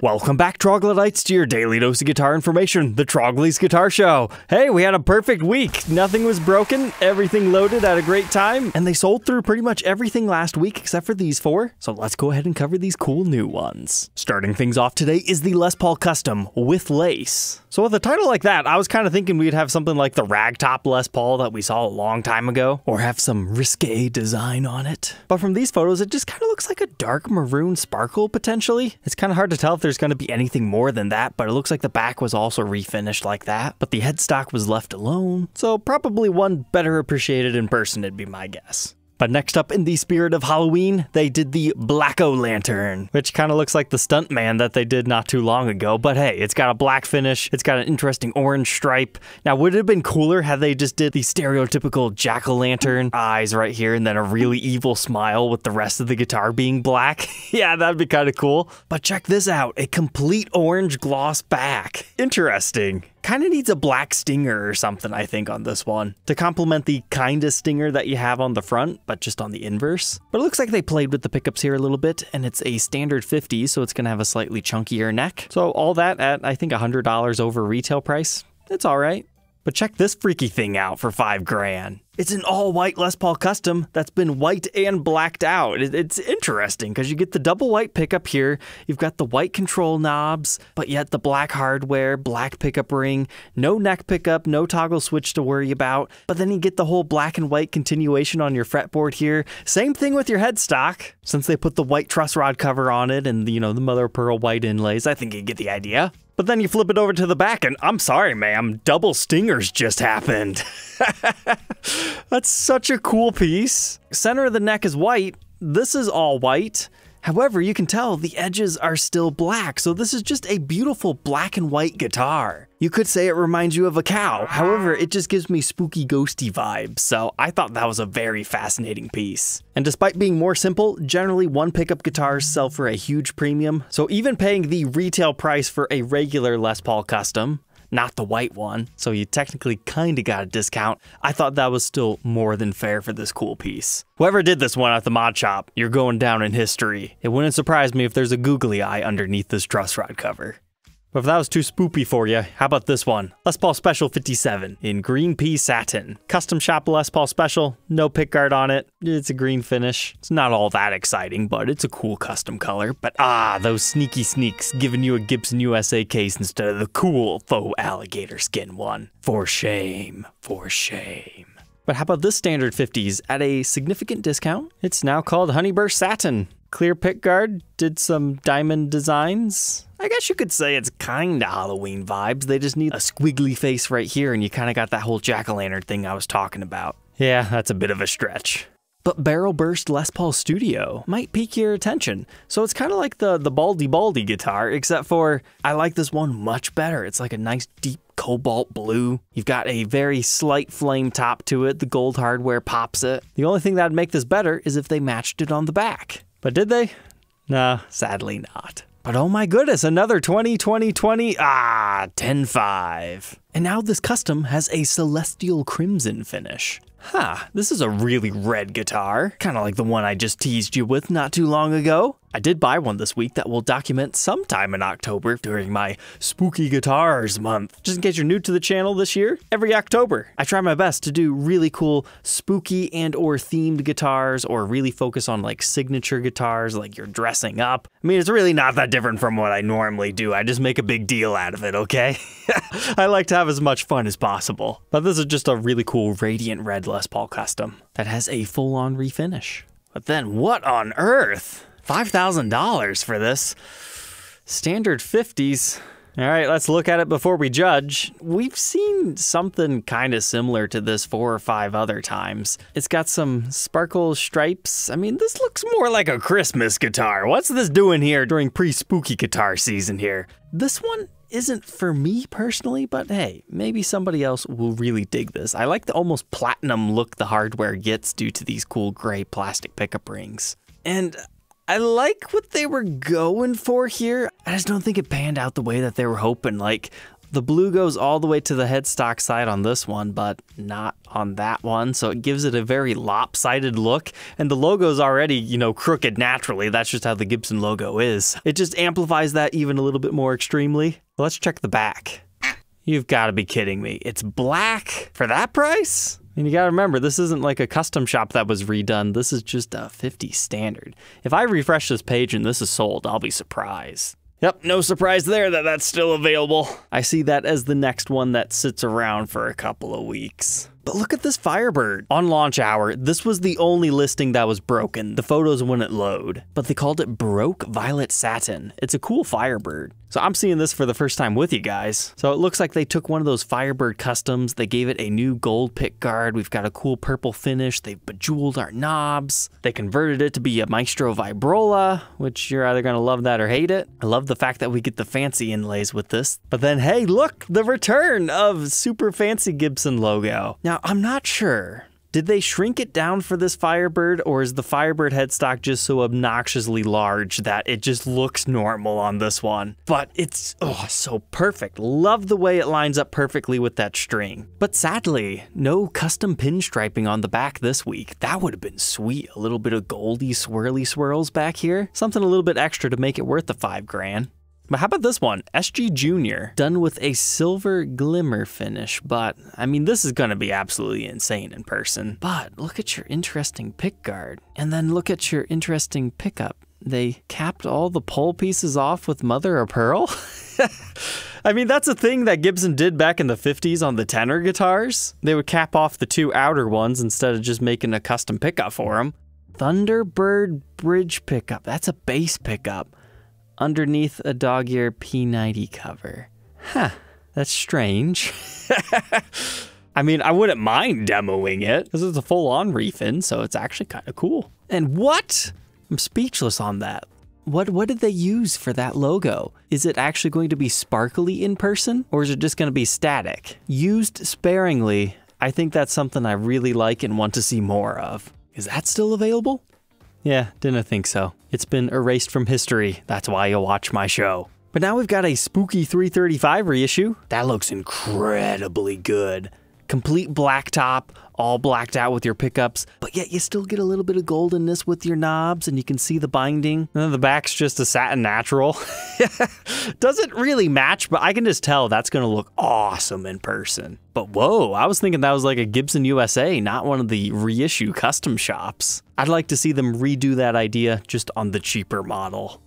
Welcome back, Troglodytes, to your daily dose of guitar information, the Trogly's Guitar Show. Hey, we had a perfect week. Nothing was broken, everything loaded at a great time, and they sold through pretty much everything last week except for these four. So let's go ahead and cover these cool new ones. Starting things off today is the Les Paul Custom with Lace. So with a title like that, I was kind of thinking we'd have something like the ragtop Les Paul that we saw a long time ago, or have some risque design on it. But from these photos, it just kind of looks like a dark maroon sparkle, potentially. It's kind of hard to tell if there's going to be anything more than that, but it looks like the back was also refinished like that, but the headstock was left alone, so probably one better appreciated in person, it'd be my guess. But next up, in the spirit of Halloween, they did the Black-O-Lantern, which kind of looks like the stuntman that they did not too long ago, but hey, it's got a black finish, it's got an interesting orange stripe. Now, would it have been cooler had they just did the stereotypical Jack-O-Lantern eyes right here and then a really evil smile with the rest of the guitar being black? Yeah, that'd be kind of cool. But check this out, a complete orange gloss back. Interesting. Kind of needs a black stinger or something, I think, on this one to complement the kind of stinger that you have on the front, but just on the inverse. But it looks like they played with the pickups here a little bit, and it's a standard 50, so it's gonna have a slightly chunkier neck. So all that at, I think, $100 over retail price. It's all right. But check this freaky thing out for $5 grand. It's an all-white Les Paul Custom that's been white and blacked out. It's interesting because you get the double white pickup here, you've got the white control knobs, but yet the black hardware, black pickup ring, no neck pickup, no toggle switch to worry about, but then you get the whole black and white continuation on your fretboard here. Same thing with your headstock. Since they put the white truss rod cover on it and, you know, the mother of pearl white inlays, I think you get the idea. But then you flip it over to the back and I'm sorry, ma'am, double stingers just happened. That's such a cool piece. Center of the neck is white. This is all white. However, you can tell the edges are still black, so this is just a beautiful black and white guitar. You could say it reminds you of a cow. However, it just gives me spooky, ghosty vibes, so I thought that was a very fascinating piece. And despite being more simple, generally one pickup guitars sell for a huge premium, so even paying the retail price for a regular Les Paul Custom, not the white one, so you technically kinda got a discount. I thought that was still more than fair for this cool piece. Whoever did this one at the mod shop, you're going down in history. It wouldn't surprise me if there's a googly eye underneath this truss rod cover. But if that was too spoopy for you, how about this one? Les Paul Special 57 in green pea satin. Custom shop Les Paul Special, no pickguard on it. It's a green finish. It's not all that exciting, but it's a cool custom color. But ah, those sneaky sneaks giving you a Gibson USA case instead of the cool faux alligator skin one. For shame, for shame. But how about this standard 50s at a significant discount? It's now called Honeyburst Satin. Clear pickguard, did some diamond designs. I guess you could say it's kinda Halloween vibes. They just need a squiggly face right here and you kinda got that whole jack-o'-lantern thing I was talking about. Yeah, that's a bit of a stretch. But Beryl Burst Les Paul Studio might pique your attention. So it's kind of like the baldy guitar, except for I like this one much better. It's like a nice deep cobalt blue. You've got a very slight flame top to it. The gold hardware pops it. The only thing that'd make this better is if they matched it on the back. But did they? No, sadly not. But oh my goodness, another 10-5. And now this custom has a celestial crimson finish. Huh, this is a really red guitar. Kind of like the one I just teased you with not too long ago. I did buy one this week that will document sometime in October during my spooky guitars month. Just in case you're new to the channel this year, every October, I try my best to do really cool spooky and or themed guitars, or really focus on like signature guitars, like you're dressing up. I mean, it's really not that different from what I normally do. I just make a big deal out of it, okay? I like to have as much fun as possible. But this is just a really cool Radiant Red Les Paul Custom that has a full-on refinish. But then what on earth? $5,000 for this. Standard 50s. All right, let's look at it before we judge. We've seen something kind of similar to this 4 or 5 other times. It's got some sparkle stripes. I mean, this looks more like a Christmas guitar. What's this doing here during pre-spooky guitar season here? This one isn't for me personally, but hey, maybe somebody else will really dig this. I like the almost platinum look the hardware gets due to these cool gray plastic pickup rings. And I like what they were going for here. I just don't think it panned out the way that they were hoping. Like, The blue goes all the way to the headstock side on this one, but not on that one, so it gives it a very lopsided look, and the logo's already, you know, crooked naturally. That's just how the Gibson logo is. It just amplifies that even a little bit more extremely. Let's check the back. You've got to be kidding me. It's black for that price? And you gotta remember, this isn't like a custom shop that was redone. This is just a 50 standard. If I refresh this page and this is sold, I'll be surprised. Yep, no surprise there that that's still available. I see that as the next one that sits around for a couple of weeks. But look at this Firebird. On launch hour, this was the only listing that was broken. The photos wouldn't load, but they called it Baroque Violet Satin. It's a cool Firebird. So I'm seeing this for the first time with you guys. So it looks like they took one of those Firebird customs. They gave it a new gold pick guard. We've got a cool purple finish. They've bejeweled our knobs. They converted it to be a Maestro Vibrola, which you're either gonna love that or hate it. I love the fact that we get the fancy inlays with this. But then, hey, look, the return of super fancy Gibson logo. Now, I'm not sure. Did they shrink it down for this Firebird, or is the Firebird headstock just so obnoxiously large that it just looks normal on this one? But it's, oh, so perfect. Love the way it lines up perfectly with that string. But sadly, no custom pinstriping on the back this week. That would have been sweet. A little bit of goldy swirly swirls back here. Something a little bit extra to make it worth the $5 grand. But how about this one, SG Jr., done with a silver glimmer finish, but I mean, this is gonna be absolutely insane in person. But look at your interesting pick guard, and then look at your interesting pickup. They capped all the pole pieces off with mother of pearl. I mean, that's a thing that Gibson did back in the 50s on the tenor guitars. They would cap off the two outer ones instead of just making a custom pickup for them. Thunderbird bridge pickup, that's a bass pickup. Underneath a dog-ear P90 cover. Huh, that's strange. I mean, I wouldn't mind demoing it, because it's a full-on refin, so it's actually kind of cool. And what? I'm speechless on that. What did they use for that logo? Is it actually going to be sparkly in person, or is it just going to be static? Used sparingly, I think that's something I really like and want to see more of. Is that still available? Yeah, didn't think so. It's been erased from history. That's why you'll watch my show. But now we've got a spooky 335 reissue. That looks incredibly good. Complete black top, all blacked out with your pickups, but yet you still get a little bit of goldenness with your knobs and you can see the binding. And then the back's just a satin natural. Doesn't really match, but I can just tell that's gonna look awesome in person. But whoa, I was thinking that was like a Gibson USA, not one of the reissue custom shops. I'd like to see them redo that idea just on the cheaper model.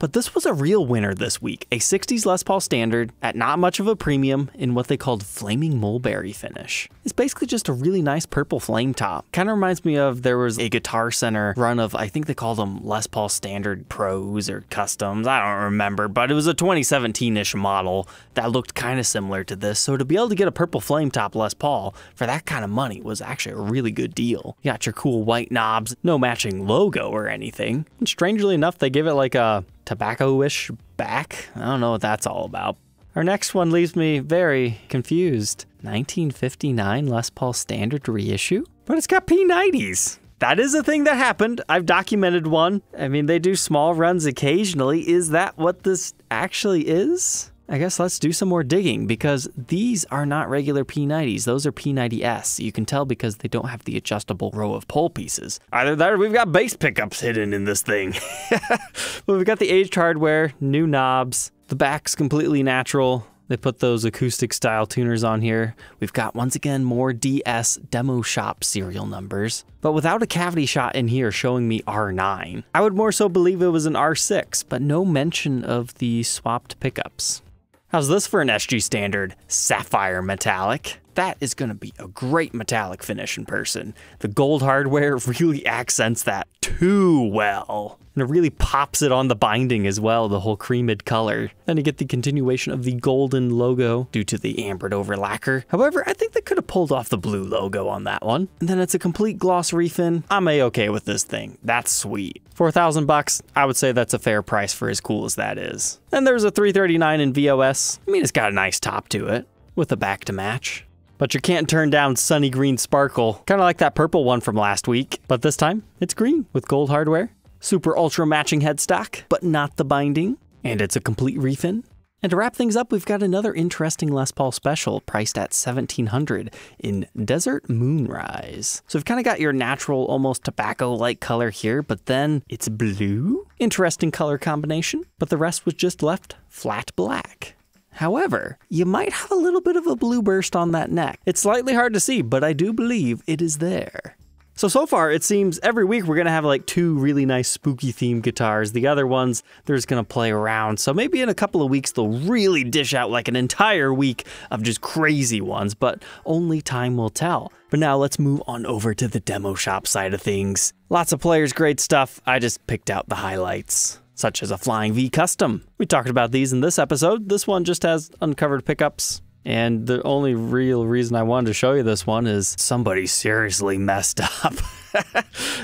But this was a real winner this week, a 60s Les Paul Standard at not much of a premium in what they called Flaming Mulberry finish. It's basically just a really nice purple flame top. Kind of reminds me of, there was a Guitar Center run of, I think they called them Les Paul Standard Pros or Customs, I don't remember, but it was a 2017-ish model that looked kind of similar to this. So to be able to get a purple flame top Les Paul for that kind of money was actually a really good deal. You got your cool white knobs, no matching logo or anything. And strangely enough, they give it like a tobacco-ish back. I don't know what that's all about. Our next one leaves me very confused. 1959 Les Paul Standard reissue? But it's got P90s. That is a thing that happened. I've documented one. I mean, they do small runs occasionally. Is that what this actually is? I guess let's do some more digging, because these are not regular P90s. Those are P90S. You can tell because they don't have the adjustable row of pole pieces. Either that or we've got bass pickups hidden in this thing. But we've got the aged hardware, new knobs. The back's completely natural. They put those acoustic style tuners on here. We've got, once again, more DS demo shop serial numbers, but without a cavity shot in here showing me R9. I would more so believe it was an R6, but no mention of the swapped pickups. How's this for an SG Standard? Sapphire Metallic. That is gonna be a great metallic finish in person. The gold hardware really accents that too well. And it really pops it on the binding as well, the whole creamed color. Then you get the continuation of the golden logo due to the ambered over lacquer. However, I think they could have pulled off the blue logo on that one. And then it's a complete gloss refin. I'm A-okay with this thing. That's sweet. 4,000 bucks, I would say that's a fair price for as cool as that is. Then there's a 339 in VOS. I mean, it's got a nice top to it with a back to match. But you can't turn down sunny green sparkle. Kind of like that purple one from last week, but this time it's green with gold hardware. Super ultra matching headstock, but not the binding. And it's a complete refin. And to wrap things up, we've got another interesting Les Paul Special priced at $1,700 in Desert Moonrise. So we've kind of got your natural, almost tobacco-like color here, but then it's blue. Interesting color combination, but the rest was just left flat black. However, you might have a little bit of a blue burst on that neck. It's slightly hard to see, but I do believe it is there. So far, it seems every week we're going to have like two really nice spooky themed guitars. The other ones, they're just going to play around. So maybe in a couple of weeks, they'll really dish out like an entire week of just crazy ones, but only time will tell. But now let's move on over to the demo shop side of things. Lots of players, great stuff. I just picked out the highlights, such as a Flying V Custom. We talked about these in this episode. This one just has uncovered pickups. And the only real reason I wanted to show you this one is somebody seriously messed up. I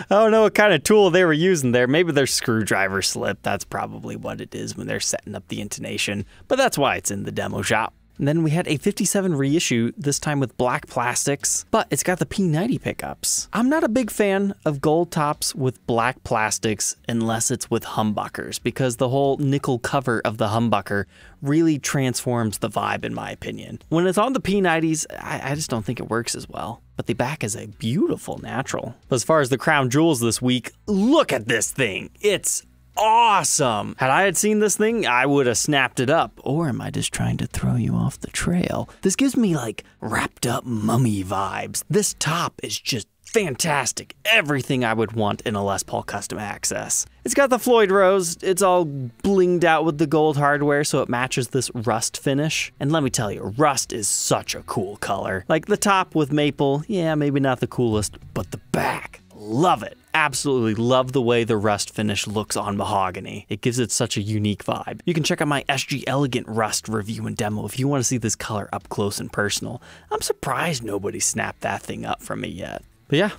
don't know what kind of tool they were using there. Maybe their screwdriver slipped. That's probably what it is when they're setting up the intonation. But that's why it's in the demo shop. And then we had a 57 reissue, this time with black plastics, but it's got the P90 pickups. I'm not a big fan of gold tops with black plastics unless it's with humbuckers, because the whole nickel cover of the humbucker really transforms the vibe, in my opinion. When it's on the P90s, I just don't think it works as well. But the back is a beautiful natural. As far as the crown jewels this week, look at this thing. It's awesome! Had I had seen this thing, I would have snapped it up. Or am I just trying to throw you off the trail? This gives me like wrapped up mummy vibes. This top is just fantastic. Everything I would want in a Les Paul Custom Access. It's got the Floyd Rose. It's all blinged out with the gold hardware, so it matches this rust finish. And let me tell you, rust is such a cool color. Like the top with maple, yeah, maybe not the coolest, but the back, love it. Absolutely love the way the rust finish looks on mahogany. It gives it such a unique vibe. You can check out my SG Elegant Rust review and demo if you want to see this color up close and personal. I'm surprised nobody snapped that thing up from me yet. But yeah,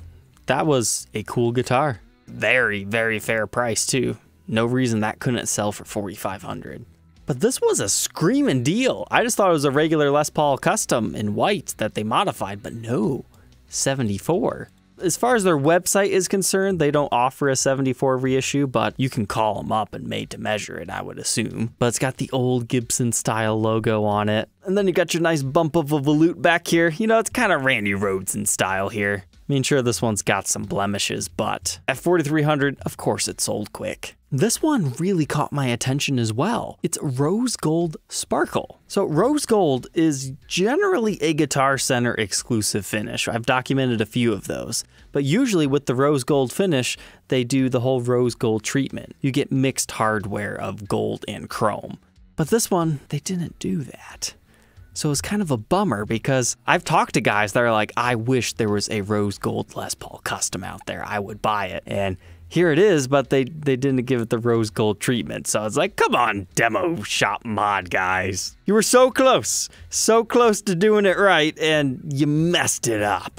that was a cool guitar. Very, very fair price too. No reason that couldn't sell for $4,500. But this was a screaming deal. I just thought it was a regular Les Paul Custom in white that they modified, but no, 74. As far as their website is concerned, they don't offer a 74 reissue, but you can call them up and made to measure it, I would assume. But it's got the old Gibson style logo on it. And then you got your nice bump of a volute back here. You know, it's kind of Randy Rhoads in style here. I mean, sure, this one's got some blemishes, but at $4,300, of course it sold quick. This one really caught my attention as well. It's Rose Gold Sparkle. So Rose Gold is generally a Guitar Center exclusive finish. I've documented a few of those, but usually with the Rose Gold finish, they do the whole Rose Gold treatment. You get mixed hardware of gold and chrome, but this one, they didn't do that. So it's kind of a bummer because I've talked to guys that are like, I wish there was a Rose Gold Les Paul Custom out there. I would buy it. And here it is, but they didn't give it the rose gold treatment. So I was like, come on, demo shop mod guys. You were so close to doing it right, and you messed it up.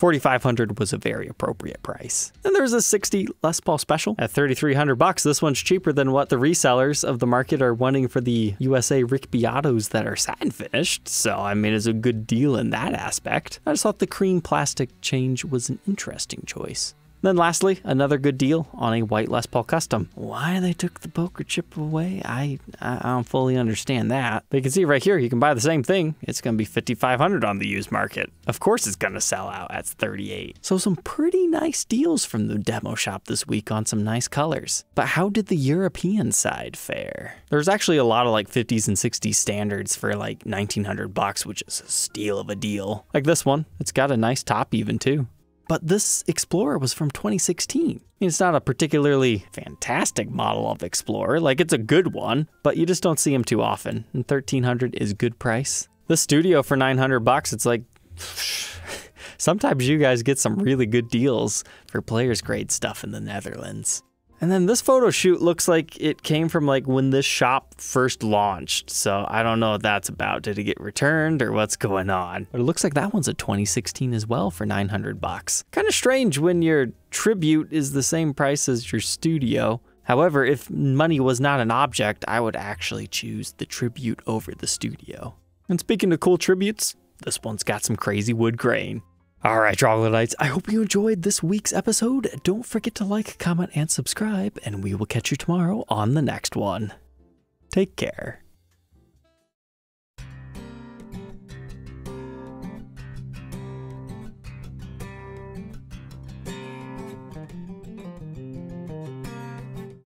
$4,500 was a very appropriate price. Then there's a 60 Les Paul Special at $3,300. This one's cheaper than what the resellers of the market are wanting for the USA Rick Beatos that are satin finished. So, I mean, it's a good deal in that aspect. I just thought the cream plastic change was an interesting choice. Then lastly, another good deal on a white Les Paul Custom. Why they took the poker chip away, I don't fully understand that. But you can see right here, you can buy the same thing. It's going to be $5,500 on the used market. Of course it's going to sell out at $38. So some pretty nice deals from the demo shop this week on some nice colors. But how did the European side fare? There's actually a lot of like 50s and 60s standards for like $1,900, which is a steal of a deal. Like this one, it's got a nice top even too. But this Explorer was from 2016. It's not a particularly fantastic model of Explorer. Like, it's a good one, but you just don't see them too often. And $1,300 is good price. The Studio for $900, it's like, sometimes you guys get some really good deals for players grade stuff in the Netherlands. And then this photo shoot looks like it came from like when this shop first launched. So I don't know what that's about. Did it get returned or what's going on? But it looks like that one's a 2016 as well for $900. Kind of strange when your tribute is the same price as your studio. However, if money was not an object, I would actually choose the tribute over the studio. And speaking of cool tributes, this one's got some crazy wood grain. All right, Droglodytes, I hope you enjoyed this week's episode. Don't forget to like, comment, and subscribe, and we will catch you tomorrow on the next one. Take care.